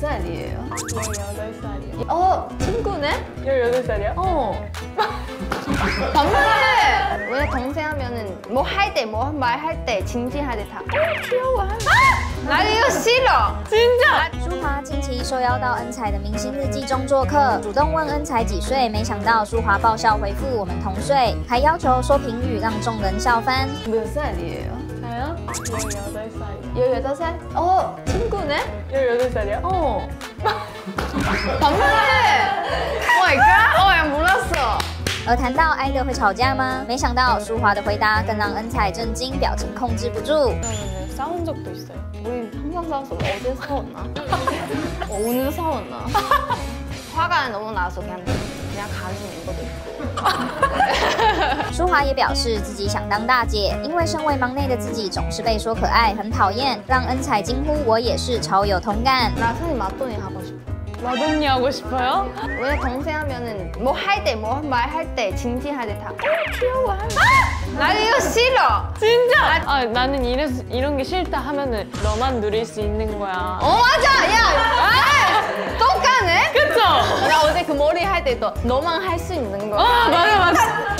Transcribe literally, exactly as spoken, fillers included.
몇 살이에요? 열여덟 살이요. 어? 친구네? 열여덟 살이요? 어. 반말해! 원래 동생 하면은 뭐 할 때, 뭐 말할 때, 진지할 때 다 어, 귀여워 하는 거. 아! 나 이거 싫어! 진짜!舒华近期受邀到恩彩的明星日记中做客，主动问恩彩几岁，没想到舒华爆笑回复我们同岁，还要求说评语让众人笑翻。몇 살이에요? 저요? 열여덟 살이요. 열여덟 살? 어, 친구네? 열여덟 살이요? 어. 반말해! Oh my god! 어, 야, 몰랐어. 而谈到爱的会吵架吗？没想到舒华的回答更让恩彩震惊，表情控制不住。싸운적도있어요。우리항상싸웠어。어제싸웠나？오늘싸웠나？화가너무나서그냥그냥가는멤버도있고。舒华也表示自己想当大姐，因为身为忙内的自己总是被说可爱，很讨厌，让恩彩惊呼：“我也是，超有同感。”나사실맞돈이하고싶어。 마돈이 하고 싶어요? 원래 동생 하면은 뭐 할 때, 뭐 말할 때, 진지할 때 다 어, 귀여워 하는 거. 아! 나 이거 싫어! 진짜! 아, 나는 이래서, 이런 게 싫다 하면은 너만 누릴 수 있는 거야. 어, 맞아! 야! 똑같네? 그쵸? 나 어제 그 머리 할 때도 너만 할 수 있는 거야. 어, 맞아, 맞아.